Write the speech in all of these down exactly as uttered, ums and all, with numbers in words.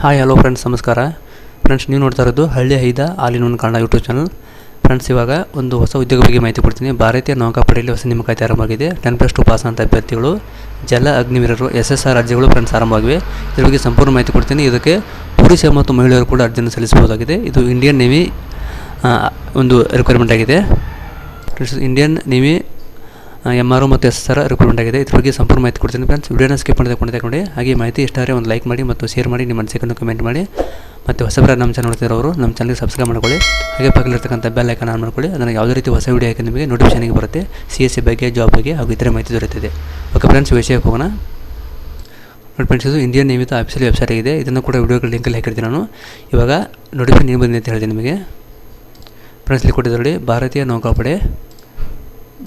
Hi hello friends ನಮಸ್ಕಾರ friends ನೀವು ನೋಡ್ತಾ ಇರೋದು ಹಳ್ಳಿ ಹೈದ ಆಲಿನ ಒಂದು ಕನ್ನಡ ಯೂಟ್ಯೂಬ್ ಚಾನಲ್ ಫ್ರೆಂಡ್ಸ್ ಇವಾಗ ಒಂದು ಹೊಸ ಉದ್ಯೋಗ ಬಗ್ಗೆ ಮಾಹಿತಿ ಕೊಡ್ತೀನಿ ಭಾರತೀಯ ನೌಕಾಪಡೆಯಲ್ಲಿ ಹೊಸ ನೇಮಕಾತಿ ಆರಂಭವಾಗಿದೆ ಟೆನ್ ಪ್ಲಸ್ ಟು ಪಾಸ್ ಅಂತ ಅಭ್ಯರ್ಥಿಗಳು ಜಲ ಅಗ್ನಿವೀರರು ಎಸ್ ಎಸ್ ಆರ್ ಅರ್ಜಿಗಳು ಫ್ರೆಂಡ್ಸ್ ಆರಂಭವಾಗಿವೆ ಇದರ ಬಗ್ಗೆ ಸಂಪೂರ್ಣ ಮಾಹಿತಿ ಕೊಡ್ತೀನಿ ಇದಕ್ಕೆ ಪುರುಷ ಮತ್ತು ಮಹಿಳೆಯರು ಕೂಡ ಅರ್ಜಿಯನ್ನು ಸಲ್ಲಿಸಬಹುದಾಗಿದೆ ಇದು ಇಂಡಿಯನ್ ನೇವಿ ಒಂದು ರಿಕ್ವೈರ್ಮೆಂಟ್ ಆಗಿದೆ friends Indian navy M R ಮತ್ತು ಎಸ್ ಎಸ್ ಆರ್ ರಿಕ್ರೂಟ್ಮೆಂಟ್ ಆಗಿದೆ ಇದ್ರ ಬಗ್ಗೆ ಸಂಪೂರ್ಣ ಮಾಹಿತಿ ಕೊಡ್ತೀನಿ ಫ್ರೆಂಡ್ಸ್ ವಿಡಿಯೋನ ಸ್ಕಿಪ್ ಮಾಡಿದ ಕೊಂಡು ತಗೊಂಡೆ ಹಾಗೆ ಮಾಹಿತಿ ಇಷ್ಟ ಆದರೆ ಒಂದು ಲೈಕ್ ಮಾಡಿ ಮತ್ತು ಶೇರ್ ಮಾಡಿ ನಿಮ್ಮ ಅನಿಸಿಕೆಯನ್ನು ಕಮೆಂಟ್ ಮಾಡಿ ಮತ್ತು ಹೊಸಬ್ರ ನಮ್ಮ ಚಾನಲ್ ನೋಡ್ತಿರೋರು ನಮ್ಮ ಚಾನಲ್ಗೆ ಸಬ್ಸ್ಕ್ರೈಬ್ ಮಾಡ್ಕೊಳ್ಳಿ ಹಾಗೆ ಪಕ್ಕದಲ್ಲಿರ್ತಕ್ಕಂಥ ಬೆಲ್ ಐಕಾನ್ ಆನ್ ಮಾಡ್ಕೊಳ್ಳಿ ನನಗೆ ಯಾವುದೇ ರೀತಿ ಹೊಸ ವಿಡಿಯೋ ಹಾಕಿ ನಿಮಗೆ ನೋಟಿಫಿಕೇಶನ್ಗೆ ಬರುತ್ತೆ ಸಿ ಎಸ್ ಸಿ ಬಗ್ಗೆ ಜಾಬ್ ಬಗ್ಗೆ ಹಾಗೂ ಇತರ ಮಾಹಿತಿ ದೊರೆಯುತ್ತದೆ ಓಕೆ ಫ್ರೆಂಡ್ಸ್ ವಿಷಯಕ್ಕೆ ಹೋಗೋಣ ನೋಡಿ ಫ್ರೆಂಡ್ಸ್ ಇದು ಇಂಡಿಯನ್ ನೇವಿದ ಆಫೀಷಿಯಲ್ ವೆಬ್ಸೈಟ್ ಆಗಿದೆ ಇದನ್ನು ಕೂಡ ವಿಡಿಯೋಗಳ ಲಿಂಕಲ್ಲಿ ಹಾಕಿರ್ತೀನಿ ನಾನು ಇವಾಗ ನೋಟಿಫಿಕೇಶನ್ ಏನು ಬಂದಿದೆ ಅಂತ ಹೇಳಿದೆ ನಿಮಗೆ ಫ್ರೆಂಡ್ಸ್ ಇಲ್ಲಿ ಕೊಟ್ಟಿದ್ರಲ್ಲಿ ಭಾರತೀಯ ನೌಕಾಪಡೆ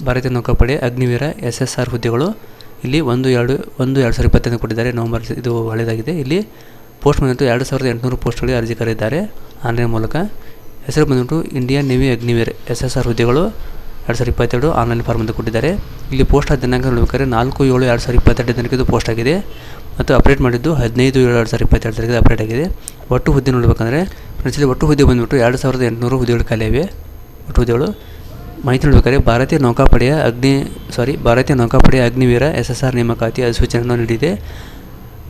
ಭಾರತೀಯ ನೌಕಾಪಡೆ ಅಗ್ನಿವೀರ ಎಸ್ ಎಸ್ ಆರ್ ಹುದ್ದೆಗಳು ಇಲ್ಲಿ ಒಂದು ಎರಡು ಒಂದು ಎರಡು ಸಾವಿರದ ಇಪ್ಪತ್ತೈದು ಕೊಟ್ಟಿದ್ದಾರೆ ನವಂಬರ್ ಇದು ಹಳೆಯದಾಗಿದೆ ಇಲ್ಲಿ ಪೋಸ್ಟ್ ಬಂದಿತ್ತು ಎರಡು ಸಾವಿರದ ಎಂಟುನೂರು ಪೋಸ್ಟ್ಗಳಿಗೆ ಅರ್ಜಿಗಾರಿದ್ದಾರೆ ಆನ್ಲೈನ್ ಮೂಲಕ ಹೆಸರು ಬಂದ್ಬಿಟ್ಟು Indian navy Agniveer S S R ಹುದ್ದೆಗಳು ಎರಡು ಸಾವಿರದ ಇಪ್ಪತ್ತೆರಡು ಆನ್ಲೈನ್ ಫಾರ್ಮ್ ಅಂತ ಕೊಟ್ಟಿದ್ದಾರೆ ಇಲ್ಲಿ ಪೋಸ್ಟ್ ದಿನಾಂಕ ನೋಡಬೇಕಾದ್ರೆ ನಾಲ್ಕು ಏಳು ಎರಡು ಸಾವಿರದ ಇಪ್ಪತ್ತೆರಡು ದಿನಕ್ಕೆ ಇದು ಪೋಸ್ಟ್ ಆಗಿದೆ ಮತ್ತು ಅಪ್ಡೇಟ್ ಮಾಡಿದ್ದು ಹದಿನೈದು ಏಳು ಎರಡು ಸಾವಿರದ ಇಪ್ಪತ್ತೆರಡು ದಿನಕ್ಕೆ ಅಪ್ಡೇಟ್ ಆಗಿದೆ ಒಟ್ಟು ಹುದ್ದೆ ನೋಡಬೇಕಂದ್ರೆ ಫ್ರೆಂಡ್ಸ್ ಒಟ್ಟು ಹುದ್ದೆ ಬಂದುಬಿಟ್ಟು ಎರಡು ಸಾವಿರದ ಎಂಟುನೂರು ಹುದ್ದೆಗಳು ಖಾಲಿ ಇವೆ ಒಟ್ಟು ಹುದ್ದೆಗಳು ಮಾಹಿತಿ ನೀಡಬೇಕಾದ್ರೆ ಭಾರತೀಯ ನೌಕಾಪಡೆಯ ಅಗ್ನಿ ಸಾರಿ ಭಾರತೀಯ ನೌಕಾಪಡೆಯ ಅಗ್ನಿವೀರ ಎಸ್ ಎಸ್ ಆರ್ ನೇಮಕಾತಿ ಅಧಿಸೂಚನೆಯನ್ನು ನೀಡಿದೆ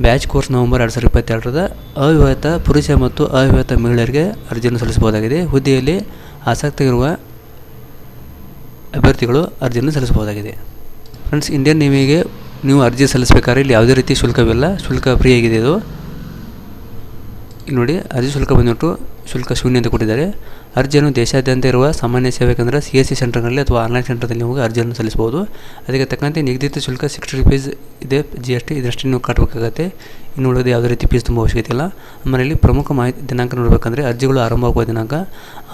ಬ್ಯಾಚ್ ಕೋರ್ಸ್ ನವೆಂಬರ್ ಎರಡು ಸಾವಿರದ ಇಪ್ಪತ್ತೆರಡರ ಅವಿವಾಹಿತ ಪುರುಷ ಮತ್ತು ಅವಿವಾಹಿತ ಮಹಿಳೆಯರಿಗೆ ಅರ್ಜಿಯನ್ನು ಸಲ್ಲಿಸಬಹುದಾಗಿದೆ ಹುದ್ದೆಯಲ್ಲಿ ಆಸಕ್ತಿ ಇರುವ ಅಭ್ಯರ್ಥಿಗಳು ಅರ್ಜಿಯನ್ನು ಸಲ್ಲಿಸಬಹುದಾಗಿದೆ ಫ್ರೆಂಡ್ಸ್ ಇಂಡಿಯನ್ ನೇವಿಗೆ ನೀವು ಅರ್ಜಿ ಸಲ್ಲಿಸಬೇಕಾದ್ರೆ ಇಲ್ಲಿ ಯಾವುದೇ ರೀತಿ ಶುಲ್ಕವಿಲ್ಲ ಶುಲ್ಕ ಫ್ರೀ ಆಗಿದೆ ಇದು ಇಲ್ಲಿ ನೋಡಿ ಅರ್ಜಿ ಶುಲ್ಕ ಬಂದ್ಬಿಟ್ಟು ಶುಲ್ಕ ಶೂನ್ಯ ಅಂತ ಕೊಟ್ಟಿದ್ದಾರೆ ಅರ್ಜಿಯನ್ನು ದೇಶಾದ್ಯಂತ ಇರುವ ಸಾಮಾನ್ಯ ಸೇವೆ ಕೇಂದ್ರ ಸಿ ಎಸ್ ಸಿ ಸೆಂಟರ್ಗಳಲ್ಲಿ ಅಥವಾ ಆನ್ಲೈನ್ ಸೆಂಟರ್ದಲ್ಲಿ ಹೋಗಿ ಅರ್ಜಿಯನ್ನು ಸಲ್ಲಿಸಬಹುದು ಅದಕ್ಕೆ ತಕ್ಕಂತೆ ನಿಗದಿತ ಶುಲ್ಕ ಸಿಕ್ಸ್ಟಿ ರುಪೀಸ್ ಇದೆ ಜಿ ಎಸ್ ಟಿ ಇದರಷ್ಟೇ ನೀವು ಕಟ್ಟಬೇಕಾಗತ್ತೆ ಇನ್ನು ಉಳಿದ ಯಾವುದೇ ರೀತಿ ಫೀಸ್ ತುಂಬ ಅವಶ್ಯಕತೆ ಇಲ್ಲ ಆಮೇಲೆ ಇಲ್ಲಿ ಪ್ರಮುಖ ಮಾಹಿತಿ ದಿನಾಂಕ ನೋಡಬೇಕಂದ್ರೆ ಅರ್ಜಿಗಳು ಆರಂಭವಾಗುವ ದಿನಾಂಕ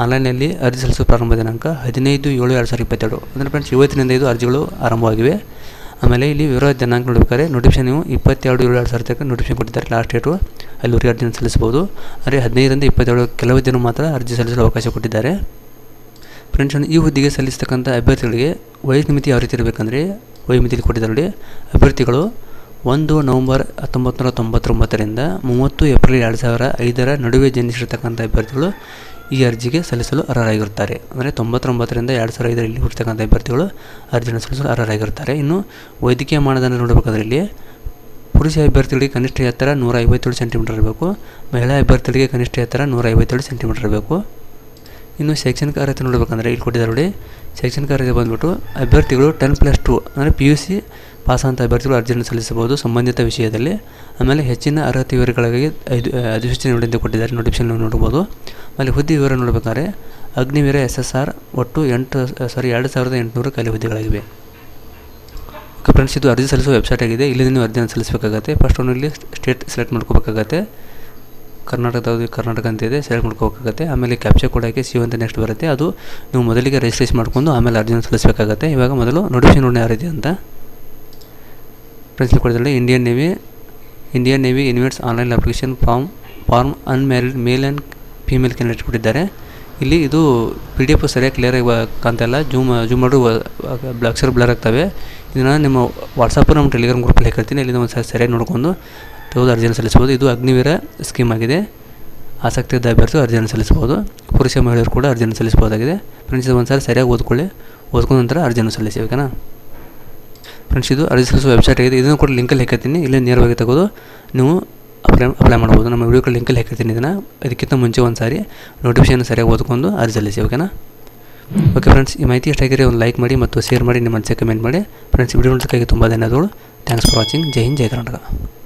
ಆನ್ಲೈನಲ್ಲಿ ಅರ್ಜಿ ಸಲ್ಲಿಸುವ ಪ್ರಾರಂಭ ದಿನಾಂಕ ಹದಿನೈದು ಏಳು ಎರಡು ಸಾವಿರದ ಇಪ್ಪತ್ತೆರಡು ಅಂದರೆ ಫ್ರೆಂಡ್ಸ್ ಇವತ್ತಿನಿಂದ ಇದು ಅರ್ಜಿಗಳು ಆರಂಭವಾಗಿವೆ ಆಮೇಲೆ ಇಲ್ಲಿ ವಿವರ ದಿನಾಂಕ ನೋಡಬೇಕಾದ್ರೆ ನೋಟಿಫಿಕೇಶನ್ ನೀವು ಇಪ್ಪತ್ತೆರಡು ಏಳು ಎರಡು ಸಾವಿರ ತನಕ ನೋಟಿಫಿಕೇಶನ್ ಕೊಟ್ಟಿದ್ದಾರೆ ಲಾಸ್ಟ್ ಡೇಟು ಅಲ್ಲಿವರೆಗೆ ಅರ್ಜಿಯನ್ನು ಸಲ್ಲಿಸಬಹುದು ಅಂದರೆ ಹದಿನೈದರಿಂದ ಇಪ್ಪತ್ತೆರಡು ಕೆಲವು ದಿನ ಮಾತ್ರ ಅರ್ಜಿ ಸಲ್ಲಿಸಲು ಅವಕಾಶ ಕೊಟ್ಟಿದ್ದಾರೆ ಫ್ರೆಂಡ್ಸ್ ಈ ಹುದ್ದೆಗೆ ಸಲ್ಲಿಸತಕ್ಕಂಥ ಅಭ್ಯರ್ಥಿಗಳಿಗೆ ವಯಸ್ಸು ಮಿತಿ ಯಾವ ರೀತಿ ಇರಬೇಕಂದ್ರೆ ವಯೋಮಿತಿಯಲ್ಲಿ ಕೊಟ್ಟಿದ್ದಾರೆ ನೋಡಿ ಅಭ್ಯರ್ಥಿಗಳು ಒಂದು ನವಂಬರ್ ಹತ್ತೊಂಬತ್ತು ನೂರ ತೊಂಬತ್ತೊಂಬತ್ತರಿಂದ ಮೂವತ್ತು ಏಪ್ರಿಲ್ ಎರಡು ಸಾವಿರ ಐದರ ನಡುವೆ ಜನಿಸಿರ್ತಕ್ಕಂಥ ಅಭ್ಯರ್ಥಿಗಳು ಈ ಅರ್ಜಿಗೆ ಸಲ್ಲಿಸಲು ಅರ್ಹರಾಗಿರುತ್ತಾರೆ ಅಂದರೆ ತೊಂಬತ್ತೊಂಬತ್ತರಿಂದ ಎರಡು ಸಾವಿರದ ಐದರಲ್ಲಿ ಹುಟ್ಟಿರ್ತಕ್ಕಂಥ ಅಭ್ಯರ್ಥಿಗಳು ಅರ್ಜಿಯನ್ನು ಸಲ್ಲಿಸಲು ಅರ್ಹರಾಗಿರುತ್ತಾರೆ ಇನ್ನು ವೈದ್ಯಕೀಯ ಮಾನದಂಡ ನೋಡಬೇಕಾದ್ರೆ ಇಲ್ಲಿ ಪುರುಷ ಅಭ್ಯರ್ಥಿಗಳಿಗೆ ಕನಿಷ್ಠ ಎತ್ತರ ನೂರ ಐವತ್ತೇಳು ಸೆಂಟಿಮೀಟರ್ ಇರಬೇಕು ಮಹಿಳಾ ಅಭ್ಯರ್ಥಿಗಳಿಗೆ ಕನಿಷ್ಠ ಎತ್ತರ ನೂರ ಐವತ್ತೇಳು ಸೆಂಟಿಮೀಟರ್ ಇರಬೇಕು ಇನ್ನು ಶೈಕ್ಷಣಿಕ ಅರ್ಹತೆ ನೋಡಬೇಕಂದ್ರೆ ಇಲ್ಲಿ ಕೊಟ್ಟಿದ್ದಾರೆ ನೋಡಿ ಶೈಕ್ಷಣಿಕ ಅರ್ಹತೆ ಬಂದುಬಿಟ್ಟು ಅಭ್ಯರ್ಥಿಗಳು ಟೆನ್ ಪ್ಲಸ್ ಟು ಅಂದರೆ ಪಿ ಯು ಸಿ ಪಾಸಾದಂಥ ಅಭ್ಯರ್ಥಿಗಳು ಅರ್ಜಿಯನ್ನು ಸಲ್ಲಿಸಬಹುದು ಸಂಬಂಧಿತ ವಿಷಯದಲ್ಲಿ ಆಮೇಲೆ ಹೆಚ್ಚಿನ ಅರ್ಹತೆ ವಿವರಗಳಿಗಾಗಿ ಐದು ಅಧಿಸೂಚನೆ ನೋಡಿದಂತೆ ಕೊಟ್ಟಿದ್ದಾರೆ ನೋಟಿಫಿಕೇಶನ್ ನೋಡ್ಬೋದು ಆಮೇಲೆ ಹುದ್ದೆ ವಿವರ ನೋಡಬೇಕಾದ್ರೆ ಅಗ್ನಿವೀರ ಎಸ್ ಎಸ್ ಆರ್ ಒಟ್ಟು ಎಂಟು ಸಾರಿ ಎರಡು ಸಾವಿರದ ಎಂಟುನೂರು ಖಾಲಿ ಹುದ್ದೆಗಳಾಗಿವೆ ಓಕೆ ಫ್ರೆಂಡ್ಸ್ ಇದು ಅರ್ಜಿ ಸಲ್ಲಿಸುವ ವೆಬ್ಸೈಟ್ ಆಗಿದೆ ಇಲ್ಲಿ ನೀವು ಅರ್ಜಿಯನ್ನು ಸಲ್ಲಿಸಬೇಕಾಗತ್ತೆ ಫಸ್ಟ್ ಒನ್ ಇಲ್ಲಿ ಸ್ಟೇಟ್ ಸೆಲೆಕ್ಟ್ ಮಾಡ್ಕೋಬೇಕಾಗತ್ತೆ ಕರ್ನಾಟಕದ ಕರ್ನಾಟಕ ಅಂತ ಇದೆ ಸೆಲೆಕ್ಟ್ ಮಾಡ್ಕೋಬೇಕಾಗತ್ತೆ ಆಮೇಲೆ ಕ್ಯಾಪ್ಚರ್ ಕೂಡ ಹಾಕಿ ಸಿ ಅಂತ ನೆಕ್ಸ್ಟ್ ಬರುತ್ತೆ ಅದು ನೀವು ಮೊದಲಿಗೆ ರಿಜಿಸ್ಟ್ರೇಷನ್ ಮಾಡಿಕೊಂಡು ಆಮೇಲೆ ಅರ್ಜಿಯನ್ನು ಸಲ್ಲಿಸಬೇಕಾಗತ್ತೆ ಇವಾಗ ಮೊದಲು ನೋಟಿಫಿಕೇಶನ್ ನೋಡಿ ಯಾರಿದೆ ಅಂತ ಫ್ರೆಂಡ್ಸ್ ಕೊಡ್ತಾರೆ Indian navy Indian navy invites online application form form unmarried male and female candidate ಕೊಟ್ಟಿದ್ದಾರೆ ಇಲ್ಲಿ ಇದು ಪಿ ಡಿ ಎಫ್ ಸರಿಯಾಗಿ ಕ್ಲಿಯರ್ ಆಗಿ ಕಾಣ್ತಾಯಿಲ್ಲ ಜೂಮ್ ಜೂಮ್ ಮಾಡಿ ಅಕ್ಷರ ಬ್ಲರ್ ಆಗ್ತವೆ ಇದನ್ನು ನಿಮ್ಮ ವಾಟ್ಸಪ್ಪು ನಮ್ಮ ಟೆಲಿಗ್ರಾಮ್ ಗ್ರೂಪಲ್ಲಿ ಹಾಕಿರ್ತೀನಿ ಇಲ್ಲಿಂದ ಒಂದು ಸಾರಿ ಸರಿಯಾಗಿ ನೋಡ್ಕೊಂಡು ತೆಗೆದು ಅರ್ಜಿಯನ್ನು ಸಲ್ಲಿಸ್ಬೋದು ಇದು ಅಗ್ನಿವೀರ ಸ್ಕೀಮ್ ಆಗಿದೆ ಆಸಕ್ತಿ ಇದ್ದ ಅಭ್ಯರ್ಥಿಗಳು ಅರ್ಜಿಯನ್ನು ಸಲ್ಲಿಸಬಹುದು ಪುರುಷ ಮಹಿಳೆಯರು ಕೂಡ ಅರ್ಜಿಯನ್ನು ಸಲ್ಲಿಸಬಹುದಾಗಿದೆ ಫ್ರೆಂಡ್ಸ್ ಇದು ಒಂದು ಸಾರಿ ಸರಿಯಾಗಿ ಓದ್ಕೊಳ್ಳಿ ಓದ್ಕೊಂಡು ನಂತರ ಅರ್ಜಿಯನ್ನು ಸಲ್ಲಿಸಿ ಓಕೆನಾ ಫ್ರೆಂಡ್ಸ್ ಇದು ಅರ್ಜಿ ಸಲ್ಲಿಸುವ ವೆಬ್ಸೈಟ್ ಆಗಿದೆ ಇದನ್ನು ಕೂಡ ಲಿಂಕಲ್ಲಿ ಹಾಕಿರ್ತೀನಿ ಇಲ್ಲೇ ನೇರವಾಗಿ ತೆಗೆದು ನೀವು ಅಪ್ಲೈ ಅಪ್ಲೈ ಮಾಡ್ಬೋದು ನಮ್ಮ ವಿಡಿಯೋ ಲಿಂಕಲ್ಲಿ ಹಾಕಿರ್ತೀನಿ ಇದನ್ನು ಇದಕ್ಕಿಂತ ಮುಂಚೆ ಒಂದು ಸಾರಿ ನೋಟಿಫಿಕೇಶನ್ ಸರಿಯಾಗಿ ಓದ್ಕೊಂಡು ಅರ್ಜಿ ಸಲ್ಲಿಸಿ ಓಕೆನಾ ಓಕೆ ಫ್ರೆಂಡ್ಸ್ ಈ ಮಾಹಿತಿ ಎಷ್ಟಾಗಿರಿ ಒಂದು ಲೈಕ್ ಮಾಡಿ ಮತ್ತು ಶೇರ್ ಮಾಡಿ ನಿಮ್ಮ ಅನಿಸಿಕೆ ಕಮೆಂಟ್ ಮಾಡಿ ಫ್ರೆಂಡ್ಸ್ ವಿಡಿಯೋ ನೋಡೋದಕ್ಕಾಗಿ ತುಂಬ ಧನ್ಯವಾದಗಳು ಥ್ಯಾಂಕ್ಸ್ ಫಾರ್ ವಾಚಿಂಗ್ ಜೈ ಹಿಂದ್ ಜೈ ಕರ್ನಾಟಕ.